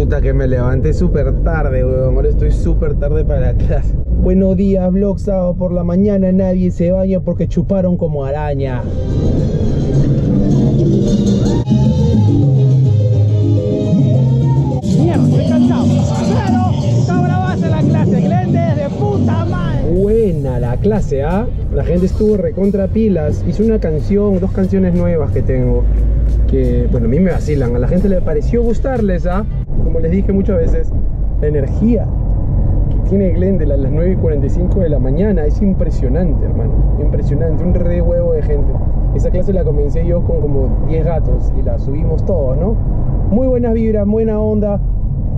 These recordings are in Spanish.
Puta, que me levanté súper tarde, weón. Ahora estoy súper tarde para la clase. Buenos días, vlog. Sábado por la mañana nadie se baña porque chuparon como araña. Mierda, estoy cansado. Claro, está brava la clase. Clientes de puta madre. Buena la clase, ¿ah? ¿Eh? La gente estuvo recontra pilas. Hice una canción, dos canciones nuevas que tengo. Que, bueno, a mí me vacilan. A la gente le pareció gustarles, ¿ah? ¿Eh? Como les dije muchas veces, la energía que tiene Glendale a las 9:45 de la mañana es impresionante, hermano. Impresionante, un re huevo de gente. Esa clase la comencé yo con como 10 gatos y la subimos todos, ¿no? Muy buenas vibras, buena onda,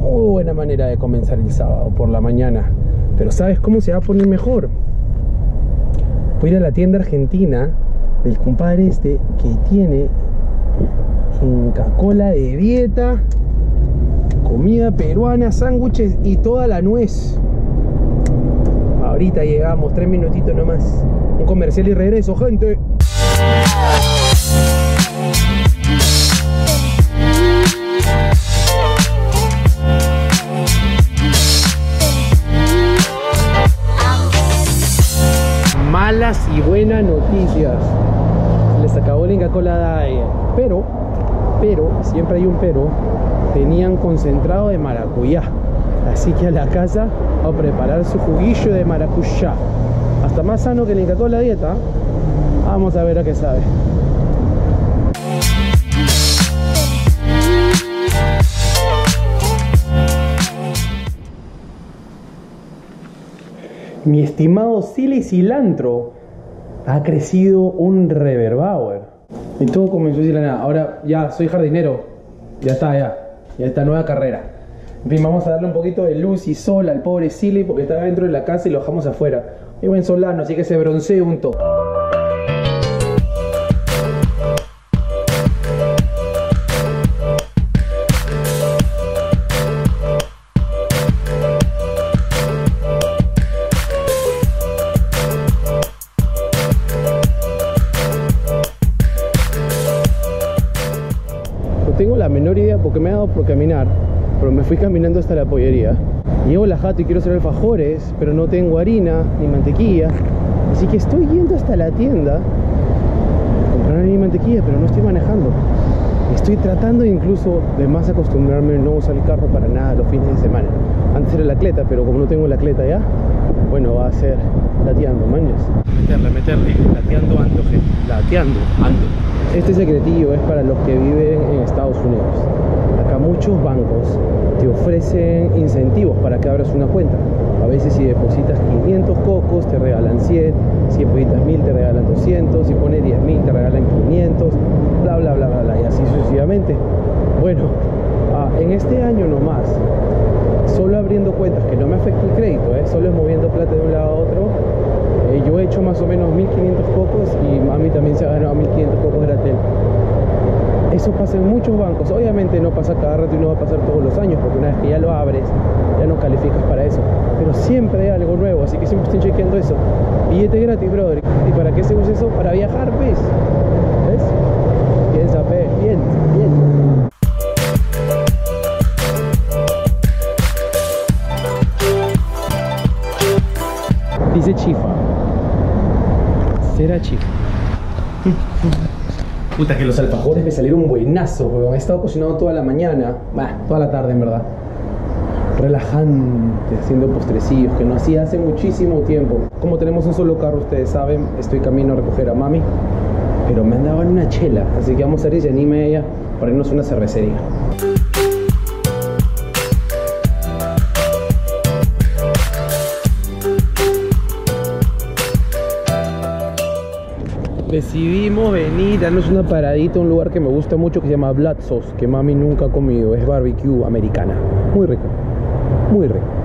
muy buena manera de comenzar el sábado por la mañana. Pero ¿sabes cómo se va a poner mejor? Voy a ir a la tienda argentina del compadre este que tiene Inca Kola de dieta, comida peruana, sándwiches y toda la nuez. Ahorita llegamos, 3 minutitos nomás. Un comercial y regreso, gente. Malas y buenas noticias. Les acabó la Inca Kola Diet. Pero, siempre hay un pero. Tenían concentrado de maracuyá, así que a la casa a preparar su juguillo de maracuyá, hasta más sano que el Inca Kola dieta. Vamos a ver a qué sabe. Mi estimado Silly Cilantro ha crecido un reverbauer. Y todo comenzó así de la nada. Ahora ya soy jardinero, ya está, ya. Y esta nueva carrera. En fin, vamos a darle un poquito de luz y sol al pobre Silly porque está dentro de la casa y lo dejamos afuera. Es buen solano, así que se broncea un toque. Porque me he dado por caminar, pero me fui caminando hasta la pollería. Llevo la jato y quiero hacer alfajores, pero no tengo harina ni mantequilla, así que estoy yendo hasta la tienda a comprar harina y mantequilla, pero no estoy manejando. Estoy tratando incluso de más acostumbrarme a no usar el carro para nada los fines de semana. Antes era la cleta, pero como no tengo la cleta ya, bueno, va a ser lateando, mañas. Meterle, lateando, ando, gente. Lateando, ando. Este secretillo es para los que viven en Estados Unidos. Acá muchos bancos te ofrecen incentivos para que abras una cuenta. A veces si depositas 500 cocos te regalan 100, si depositas 1000 te regalan 200, si pones 10.000 te regalan 500, bla bla bla bla bla, y así sucesivamente. Bueno, en este año nomás, solo abriendo cuentas, que no me afecta el crédito, solo es moviendo plata de un lado a otro, yo he hecho más o menos 1500 cocos y mami también se ha ganado 1500 cocos gratis. Eso pasa en muchos bancos. Obviamente no pasa cada rato y no va a pasar todos los años, porque una vez que ya lo abres, ya no calificas para eso. Pero siempre hay algo nuevo, así que siempre estoy chequeando eso. Billete gratis, brother. ¿Y para qué se usa eso? Para viajar, pues. ¿Ves? Piensa, pe. Bien, bien. Dice chifa. Será chifa. Puta, que los alfajores me salieron buenazos, weón. He estado cocinando toda la mañana, toda la tarde en verdad. Relajante, haciendo postrecillos, que no hacía hace muchísimo tiempo. Como tenemos un solo carro, ustedes saben, estoy camino a recoger a mami. Pero me andaban una chela, así que vamos a ir y anime a ella para irnos a una cervecería. Decidimos venir, darnos una paradita a un lugar que me gusta mucho que se llama Bludso's, que mami nunca ha comido, es barbecue americana. Muy rico, muy rico.